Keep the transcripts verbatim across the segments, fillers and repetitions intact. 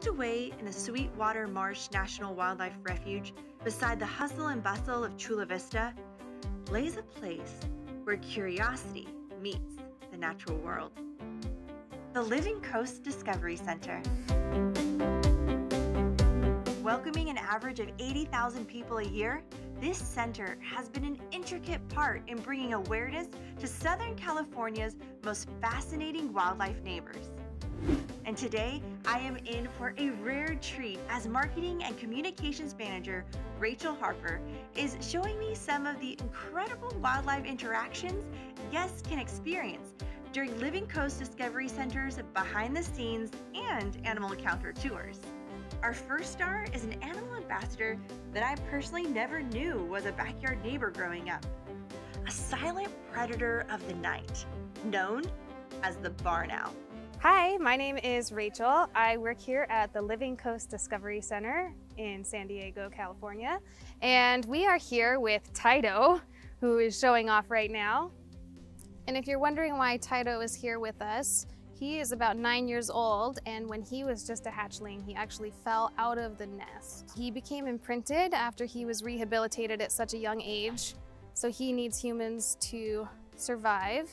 tucked away in a Sweetwater Marsh National Wildlife Refuge beside the hustle and bustle of Chula Vista, lays a place where curiosity meets the natural world. The Living Coast Discovery Center. Welcoming an average of eighty thousand people a year, this center has been an intricate part in bringing awareness to Southern California's most fascinating wildlife neighbors. And today, I am in for a rare treat as Marketing and Communications Manager Rachel Harper is showing me some of the incredible wildlife interactions guests can experience during Living Coast Discovery Center's behind the scenes and animal encounter tours. Our first star is an animal ambassador that I personally never knew was a backyard neighbor growing up. A silent predator of the night, known as the barn owl. Hi, my name is Rachel. I work here at the Living Coast Discovery Center in San Diego, California. And we are here with Tyto, who is showing off right now. And if you're wondering why Tyto is here with us, he is about nine years old, and when he was just a hatchling, he actually fell out of the nest. He became imprinted after he was rehabilitated at such a young age, so he needs humans to survive.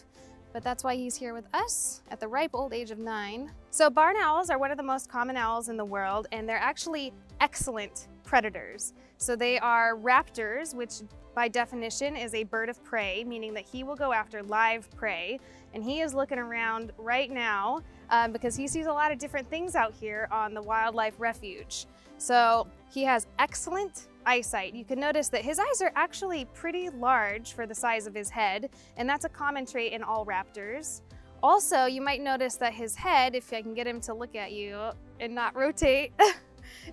But that's why he's here with us at the ripe old age of nine. So barn owls are one of the most common owls in the world, and they're actually excellent predators. So they are raptors, which by definition is a bird of prey, meaning that he will go after live prey. And he is looking around right now um, because he sees a lot of different things out here on the wildlife refuge. So he has excellent eyesight. You can notice that his eyes are actually pretty large for the size of his head, and that's a common trait in all raptors. Also, you might notice that his head, if I can get him to look at you and not rotate,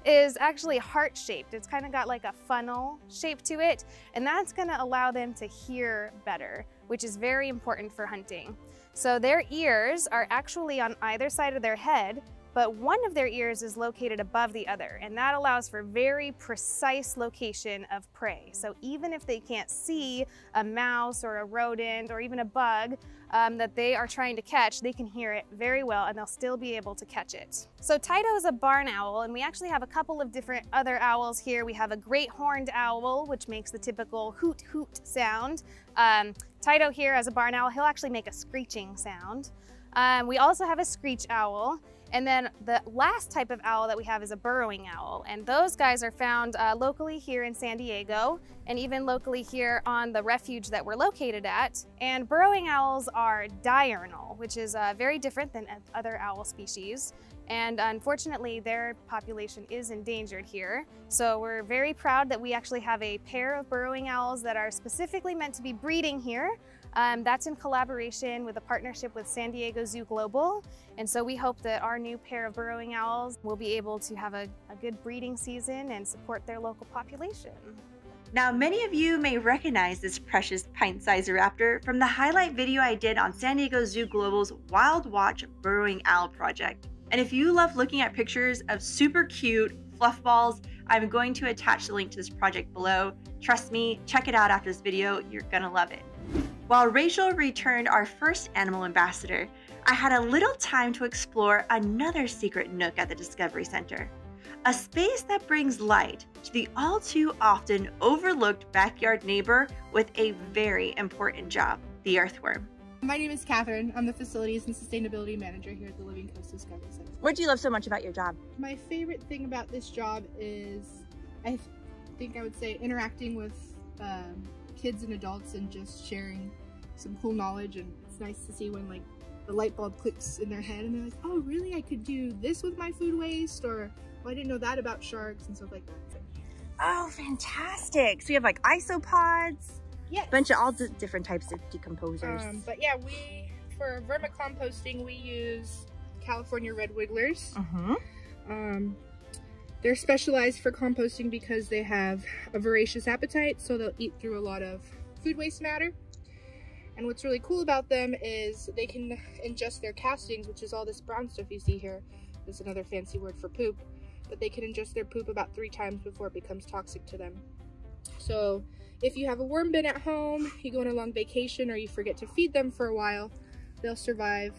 is actually heart-shaped. It's kind of got like a funnel shape to it, and that's going to allow them to hear better, which is very important for hunting. So their ears are actually on either side of their head, but one of their ears is located above the other, and that allows for very precise location of prey. So even if they can't see a mouse or a rodent or even a bug um, that they are trying to catch, they can hear it very well and they'll still be able to catch it. So Tyto is a barn owl, and we actually have a couple of different other owls here. We have a great horned owl, which makes the typical hoot hoot sound. Um, Tyto here as a barn owl, he'll actually make a screeching sound. Um, we also have a screech owl. And then the last type of owl that we have is a burrowing owl. And those guys are found uh, locally here in San Diego, and even locally here on the refuge that we're located at. And burrowing owls are diurnal, which is uh, very different than other owl species. And unfortunately, their population is endangered here. So we're very proud that we actually have a pair of burrowing owls that are specifically meant to be breeding here. Um, that's in collaboration with a partnership with San Diego Zoo Global. And so we hope that our new pair of burrowing owls will be able to have a, a good breeding season and support their local population. Now, many of you may recognize this precious pint-sized raptor from the highlight video I did on San Diego Zoo Global's Wild Watch Burrowing Owl Project. And if you love looking at pictures of super cute fluff balls, I'm going to attach the link to this project below. Trust me, check it out after this video. You're gonna love it. While Rachel returned our first animal ambassador, I had a little time to explore another secret nook at the Discovery Center, a space that brings light to the all too often overlooked backyard neighbor with a very important job, the earthworm. My name is Catherine. I'm the Facilities and Sustainability Manager here at the Living Coast Discovery Center. What do you love so much about your job? My favorite thing about this job is, I think I would say, interacting with um, kids and adults and just sharing some cool knowledge. And it's nice to see when like the light bulb clicks in their head and they're like, oh really, I could do this with my food waste, or well, I didn't know that about sharks and stuff like that. So. Oh, fantastic. So you have like isopods, yes. A bunch of all different types of decomposers. Um, but yeah, we, for vermicomposting, we use California red wigglers. Uh-huh. um, They're specialized for composting because they have a voracious appetite, so they'll eat through a lot of food waste matter. And what's really cool about them is they can ingest their castings, which is all this brown stuff you see here. That's another fancy word for poop. But they can ingest their poop about three times before it becomes toxic to them. So if you have a worm bin at home, you go on a long vacation, or you forget to feed them for a while, they'll survive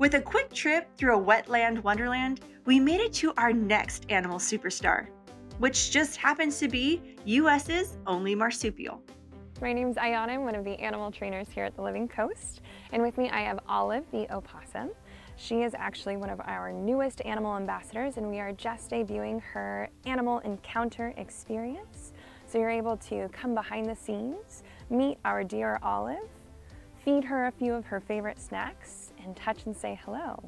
With a quick trip through a wetland wonderland, we made it to our next animal superstar, which just happens to be U S's only marsupial. My name's Ayana. I'm one of the animal trainers here at the Living Coast. And with me, I have Olive, the opossum. She is actually one of our newest animal ambassadors, and we are just debuting her animal encounter experience. So you're able to come behind the scenes, meet our dear Olive, feed her a few of her favorite snacks, and touch and say hello.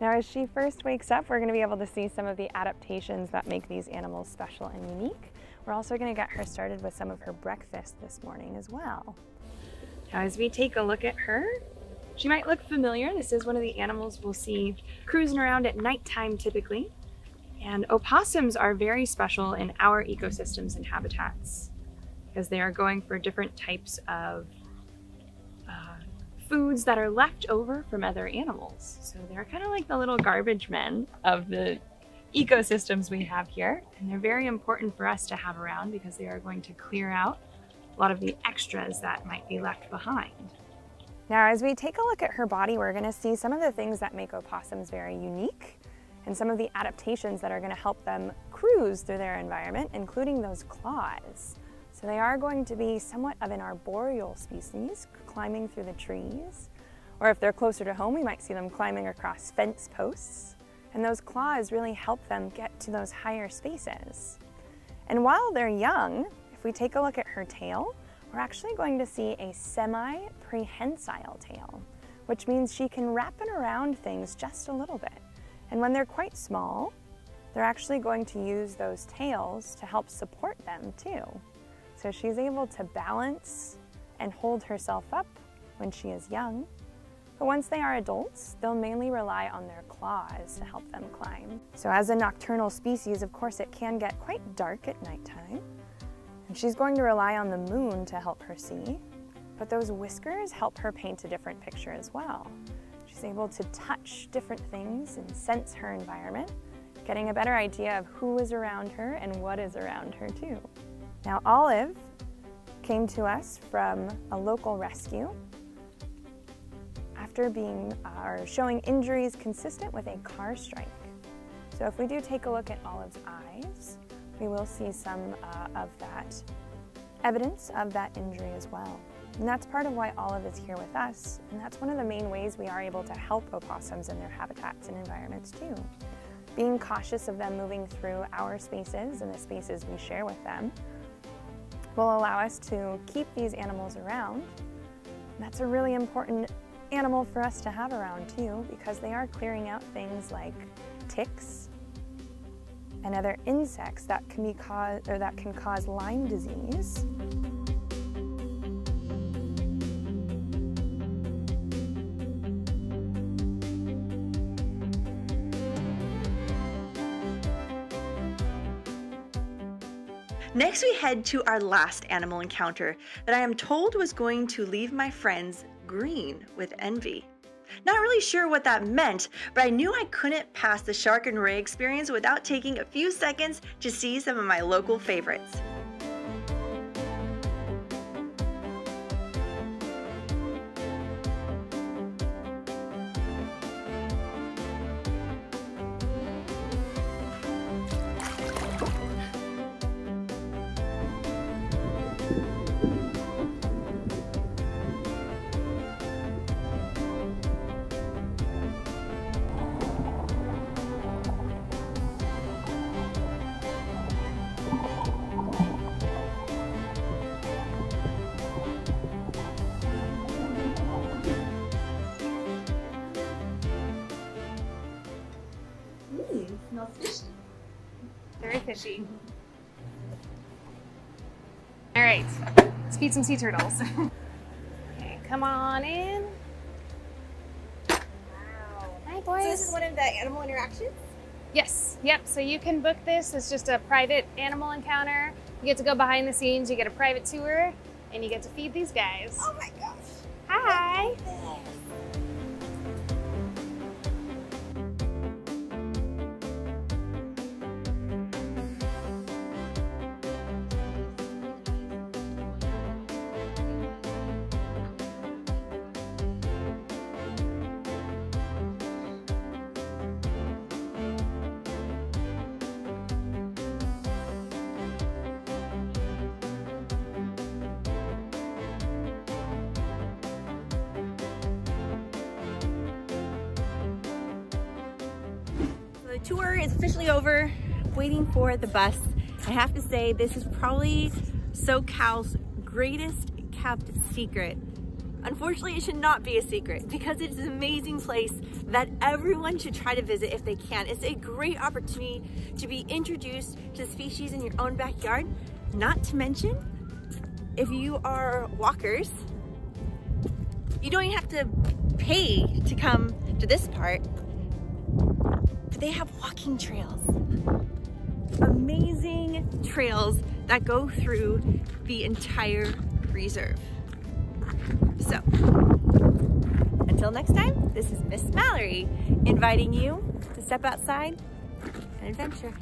Now, as she first wakes up, we're going to be able to see some of the adaptations that make these animals special and unique. We're also going to get her started with some of her breakfast this morning as well. Now, as we take a look at her, she might look familiar. This is one of the animals we'll see cruising around at nighttime typically. And opossums are very special in our ecosystems and habitats because they are going for different types of foods that are left over from other animals. So they're kind of like the little garbage men of the ecosystems we have here. And they're very important for us to have around because they are going to clear out a lot of the extras that might be left behind. Now, as we take a look at her body, we're gonna see some of the things that make opossums very unique and some of the adaptations that are gonna help them cruise through their environment, including those claws. So they are going to be somewhat of an arboreal species, climbing through the trees, or if they're closer to home, we might see them climbing across fence posts. And those claws really help them get to those higher spaces. And while they're young, if we take a look at her tail, we're actually going to see a semi-prehensile tail, which means she can wrap it around things just a little bit. And when they're quite small, they're actually going to use those tails to help support them too. So she's able to balance and hold herself up when she is young. But once they are adults, they'll mainly rely on their claws to help them climb. So as a nocturnal species, of course, it can get quite dark at nighttime. And she's going to rely on the moon to help her see. But those whiskers help her paint a different picture as well. She's able to touch different things and sense her environment, getting a better idea of who is around her and what is around her too. Now, Olive came to us from a local rescue after being uh, or showing injuries consistent with a car strike. So if we do take a look at Olive's eyes, we will see some uh, of that evidence of that injury as well. And that's part of why Olive is here with us, and that's one of the main ways we are able to help opossums in their habitats and environments too. Being cautious of them moving through our spaces and the spaces we share with them will allow us to keep these animals around. And that's a really important animal for us to have around too, because they are clearing out things like ticks and other insects that can be cause, or that can cause Lyme disease. Next, we head to our last animal encounter that I am told was going to leave my friends green with envy. Not really sure what that meant, but I knew I couldn't pass the shark and ray experience without taking a few seconds to see some of my local favorites. Very fishy. All right, let's feed some sea turtles. Okay, come on in. Wow. Hi, boys. So this is one of the animal interactions? Yes, yep, so you can book this. It's just a private animal encounter. You get to go behind the scenes, you get a private tour, and you get to feed these guys. Oh my gosh. Hi. tour is officially over. Waiting for the bus. I have to say, this is probably SoCal's greatest kept secret. Unfortunately, it should not be a secret because it is an amazing place that everyone should try to visit if they can. It's a great opportunity to be introduced to species in your own backyard. Not to mention, if you are walkers, you don't even have to pay to come to this part, but they have walking trails. Amazing trails that go through the entire reserve. So, until next time, this is Miss Mallory inviting you to step outside and adventure.